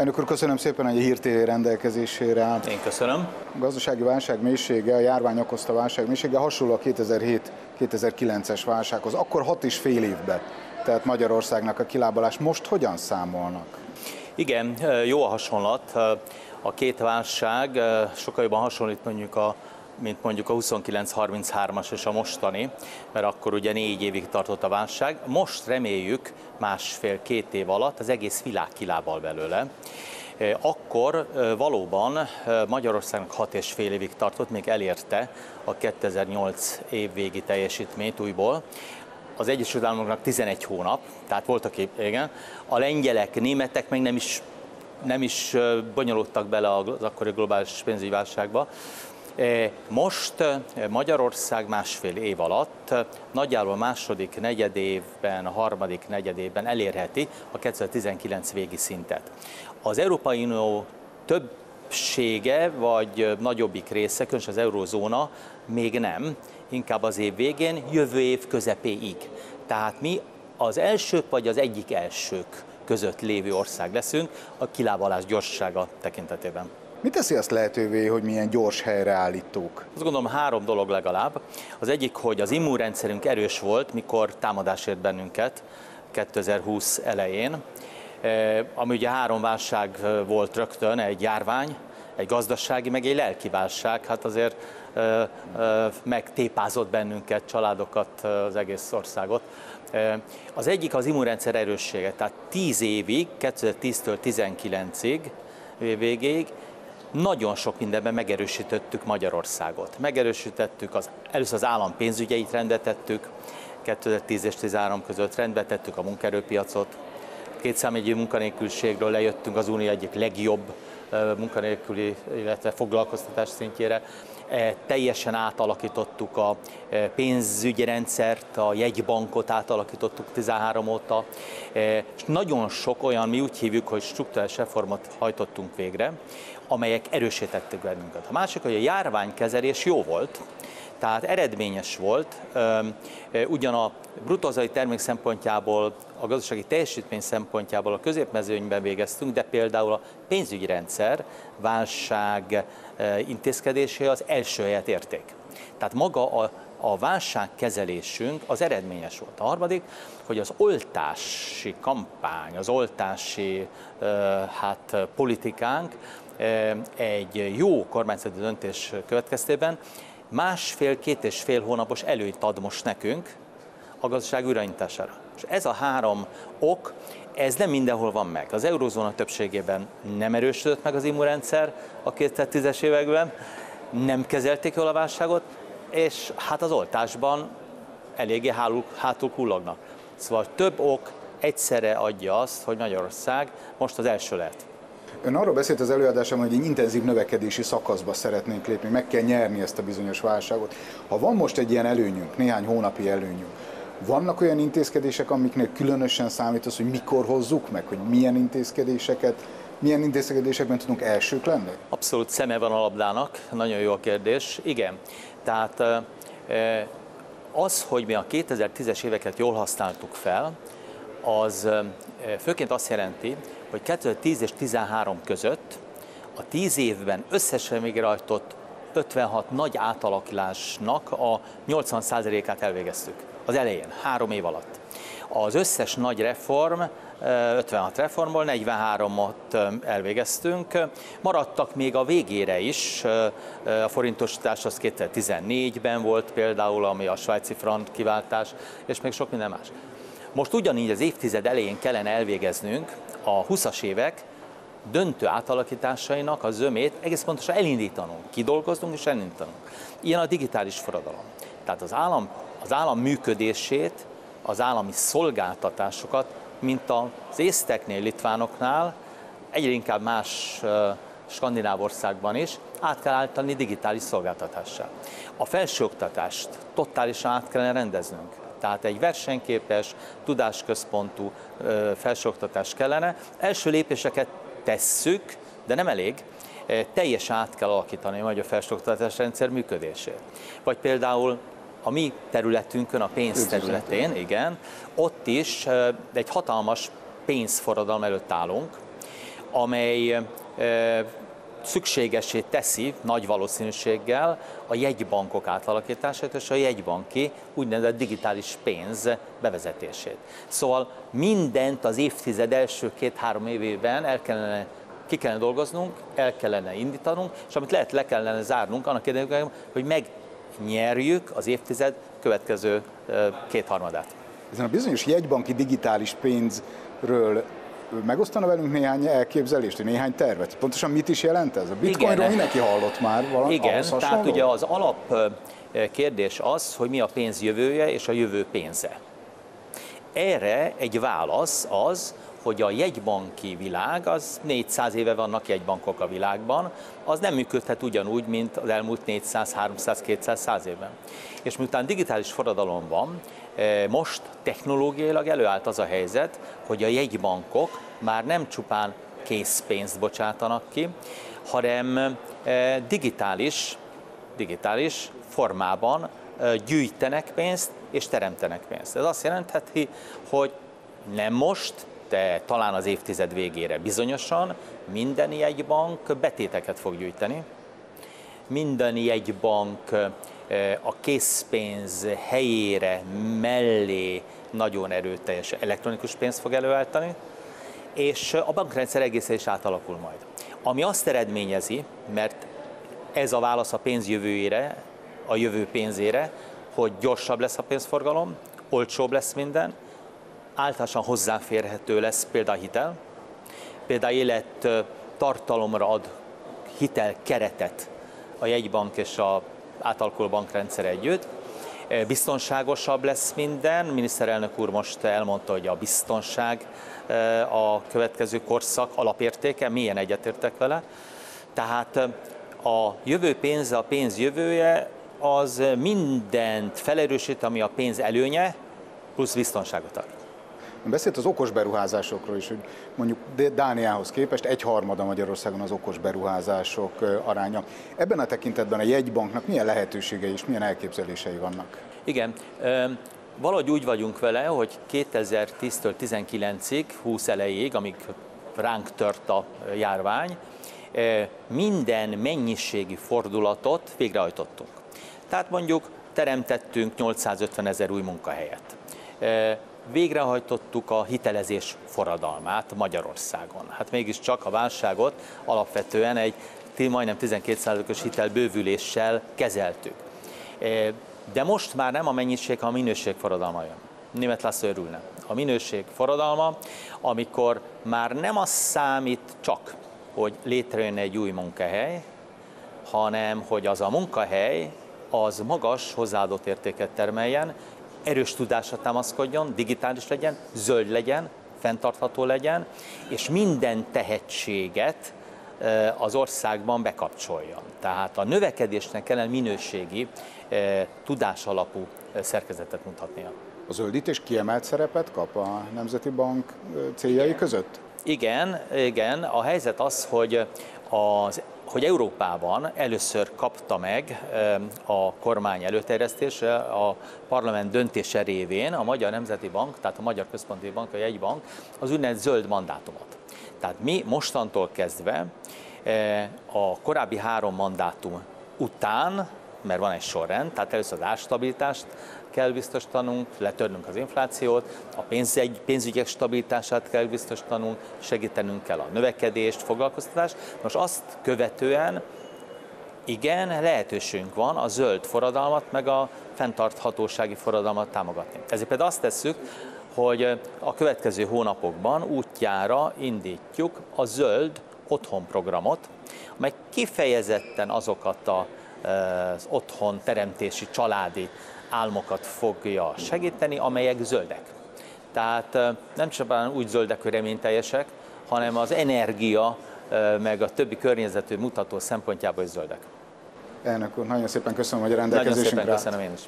Elnök úr, köszönöm szépen, hogy a Hír TV rendelkezésére állt. Én köszönöm. A gazdasági válság mélysége, a járvány okozta válság mélysége hasonló a 2007-2009-es válsághoz. Akkor 6,5 évbe telt Magyarországnak a kilábalás. Most hogyan számolnak? Igen, jó a hasonlat. A két válság sokkal jobban hasonlít mondjuk mint mondjuk a 29-33-as és a mostani, mert akkor ugye 4 évig tartott a válság. Most reméljük 1,5-2 év alatt az egész világ kilábal belőle. Akkor valóban Magyarországnak 6,5 évig tartott, még elérte a 2008 év végi teljesítményt újból. Az Egyesült Államoknak 11 hónap, tehát voltak épp, igen. A lengyelek, németek meg nem is bonyolódtak bele az akkori globális pénzügyi válságba. Most Magyarország 1,5 év alatt, nagyjából a második negyedévben, a harmadik negyedévben elérheti a 2019 végi szintet. Az Európai Unió többsége, vagy nagyobbik része, különösen az eurózóna még nem, inkább az év végén, jövő év közepéig. Tehát mi az elsők vagy az egyik elsők között lévő ország leszünk a kilábalás gyorssága tekintetében. Mi teszi azt lehetővé, hogy milyen gyors helyreállítók? Azt gondolom 3 dolog legalább. Az egyik, hogy az immunrendszerünk erős volt, mikor támadás ért bennünket 2020 elején, ami ugye 3 válság volt rögtön, egy járvány, egy gazdasági, meg egy lelki válság, hát azért megtépázott bennünket, családokat, az egész országot. Az egyik az immunrendszer erőssége, tehát 10 évig, 2010-től 19-ig végéig, nagyon sok mindenben megerősítettük Magyarországot. Megerősítettük, először az állam pénzügyeit rendbe tettük, 2010 és 2013 között rendbe tettük a munkaerőpiacot, 2 számjegyű munkanélküliségről lejöttünk az Unió egyik legjobb munkanélküli, illetve foglalkoztatás szintjére. Teljesen átalakítottuk a pénzügyi rendszert, a jegybankot átalakítottuk 13 óta, és nagyon sok olyan, mi úgy hívjuk, hogy strukturális reformot hajtottunk végre, amelyek erősítettek bennünket. A másik, hogy a járványkezelés jó volt, tehát eredményes volt, ugyan a bruttó hazai termék szempontjából, a gazdasági teljesítmény szempontjából a középmezőnyben végeztünk, de például a pénzügyi rendszer válság intézkedései az első helyet érték. Tehát maga a válságkezelésünk az eredményes volt. A harmadik, hogy az oltási kampány, az oltási politikánk egy jó kormányzati döntés következtében 1,5-2,5 hónapos előnyt ad most nekünk a gazdaság irányítására. És ez a 3 ok, ez nem mindenhol van meg. Az eurózóna többségében nem erősödött meg az immunrendszer a 2010-es években, nem kezelték jól a válságot, és hát az oltásban eléggé hátul kullognak. Szóval több ok egyszerre adja azt, hogy Magyarország most az első lehet. Ön arról beszélt az előadásában, hogy egy intenzív növekedési szakaszba szeretnénk lépni, meg kell nyerni ezt a bizonyos válságot. Ha van most egy ilyen előnyünk, néhány hónapi előnyünk, vannak olyan intézkedések, amiknél különösen számít az, hogy mikor hozzuk meg, hogy milyen intézkedésekben tudunk elsők lenni? Abszolút szeme van a labdának, nagyon jó a kérdés. Igen, tehát az, hogy mi a 2010-es éveket jól használtuk fel, az főként azt jelenti, hogy 2010 és 2013 között a 10 évben összesen végrehajtott 56 nagy átalakulásnak a 80%-át elvégeztük. Az elején, 3 év alatt. Az összes nagy reform, 56 reformból 43-at elvégeztünk. Maradtak még a végére is, a forintosítás az 2014-ben volt például, ami a svájci frank kiváltás, és még sok minden más. Most ugyanígy az évtized elején kellene elvégeznünk a 20-as évek döntő átalakításainak a zömét egész pontosan elindítanunk, kidolgoznunk és elindítanunk. Ilyen a digitális forradalom. Tehát az állam működését, az állami szolgáltatásokat, mint az észteknél, litvánoknál, egyre inkább más skandináv országban is, át kell állítani digitális szolgáltatással. A felsőoktatást totálisan át kellene rendeznünk. Tehát egy versenyképes, tudásközpontú felsőoktatás kellene. Első lépéseket tesszük, de nem elég. Teljesen át kell alakítani majd a felsőoktatás rendszer működését. Vagy például a mi területünkön, a pénz területén, igen, ott is egy hatalmas pénzforradalom előtt állunk, amely szükségessé teszi nagy valószínűséggel a jegybankok átalakítását és a jegybanki úgynevezett digitális pénz bevezetését. Szóval mindent az évtized első 2-3 évében ki kellene dolgoznunk, el kellene indítanunk, és amit lehet, le kellene zárnunk annak érdekében, hogy megnyerjük az évtized következő kétharmadát. Ezen a bizonyos jegybanki digitális pénzről megosztana velünk néhány elképzelést, néhány tervet? Pontosan mit is jelent ez? A bitcoinról mindenki hallott már valami. Igen, tehát ugye az alap kérdés az, hogy mi a pénz jövője és a jövő pénze. Erre egy válasz az, hogy a jegybanki világ, az 400 éve vannak jegybankok a világban, az nem működhet ugyanúgy, mint az elmúlt 400, 300, 200, 100 évben. És miután digitális forradalom van, most technológiailag előállt az a helyzet, hogy a jegybankok már nem csupán készpénzt bocsátanak ki, hanem digitális formában gyűjtenek pénzt és teremtenek pénzt. Ez azt jelentheti, hogy nem most, de talán az évtized végére bizonyosan minden jegybank betéteket fog gyűjteni, minden jegybank a készpénz helyére, mellé nagyon erőteljes elektronikus pénzt fog előállítani, és a bankrendszer egészen is átalakul majd. Ami azt eredményezi, mert ez a válasz a pénz jövőjére, a jövő pénzére, hogy gyorsabb lesz a pénzforgalom, olcsóbb lesz minden, általában hozzáférhető lesz például hitel, például élettartalomra ad hitelkeretet a jegybank és a átalakuló bankrendszer együtt. Biztonságosabb lesz minden. Miniszterelnök úr most elmondta, hogy a biztonság a következő korszak alapértéke, milyen egyetértek vele. Tehát a jövő pénze, a pénz jövője az mindent felerősít, ami a pénz előnye, plusz biztonságot ad. Beszélt az okos beruházásokról is, hogy mondjuk Dániához képest 1/3 Magyarországon az okos beruházások aránya. Ebben a tekintetben a jegybanknak milyen lehetőségei és milyen elképzelései vannak? Igen, valahogy úgy vagyunk vele, hogy 2010-től 19-ig, 20 elejéig, amíg ránk tört a járvány, minden mennyiségi fordulatot végrehajtottunk. Tehát mondjuk teremtettünk 850 000 új munkahelyet. Végrehajtottuk a hitelezés forradalmát Magyarországon. Hát mégiscsak a válságot alapvetően egy majdnem 12%-os hitelbővüléssel kezeltük. De most már nem a mennyiség, hanem a minőség forradalma jön. Németh László örülne. A minőség forradalma, amikor már nem az számít csak, hogy létrejön egy új munkahely, hanem hogy az a munkahely az magas hozzáadott értéket termeljen, erős tudásra támaszkodjon, digitális legyen, zöld legyen, fenntartható legyen, és minden tehetséget az országban bekapcsoljon. Tehát a növekedésnek kellene minőségi, tudásalapú szerkezetet mutatnia. A zöldítés kiemelt szerepet kap a Nemzeti Bank céljai között? Igen. A helyzet az, hogy hogy Európában először kapta meg a kormány előterjesztése a parlament döntése révén a Magyar Nemzeti Bank, tehát a Magyar Központi Bank, a jegybank az úgynevezett zöld mandátumot. Tehát mi mostantól kezdve a korábbi 3 mandátum után, mert van egy sorrend, tehát először az árstabilitást kell biztosítanunk, letörnünk az inflációt, a pénzügyek stabilitását kell biztosítanunk, segítenünk kell a növekedést, foglalkoztatást. Most azt követően igen, lehetőségünk van a zöld forradalmat, meg a fenntarthatósági forradalmat támogatni. Ezért például azt tesszük, hogy a következő hónapokban útjára indítjuk a zöld otthon programot, amely kifejezetten azokat az otthon teremtési családi álmokat fogja segíteni, amelyek zöldek. Tehát nem csak úgy zöldek, hogy reményteljesek, hanem az energia, meg a többi környezetű mutató szempontjából is zöldek. Elnök úr, nagyon szépen köszönöm, hogy a rendelkezésünkre. Nagyon szépen köszönöm én is.